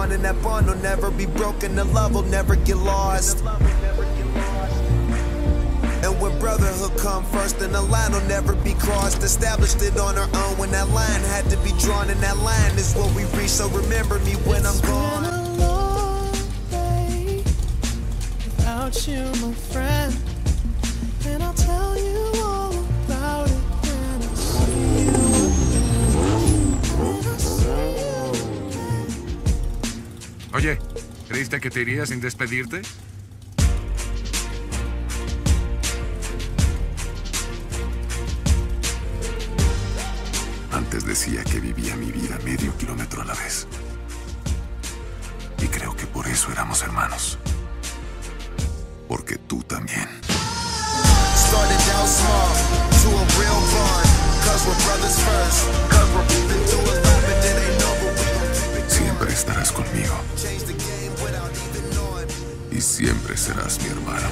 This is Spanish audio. on, and that bond will never be broken. The love will never get lost. And when brotherhood come first, then the line will never be crossed. Established it on our own when that line had to be drawn, and that line is what we reach. So remember me when I'm gone. It's been a long day without you, my friend, and I'll tell you all about it when I see you again. When I see you again. Oye, ¿creíste que te irías sin despedirte? Antes decía que vivía mi vida medio kilómetro a la vez. Y creo que por eso éramos hermanos. Porque tú también. Started out small to a real bond. 'Cause we're brothers first. 'Cause we're moving through a love and it ain't over. Siempre estarás conmigo. Y siempre serás mi hermano.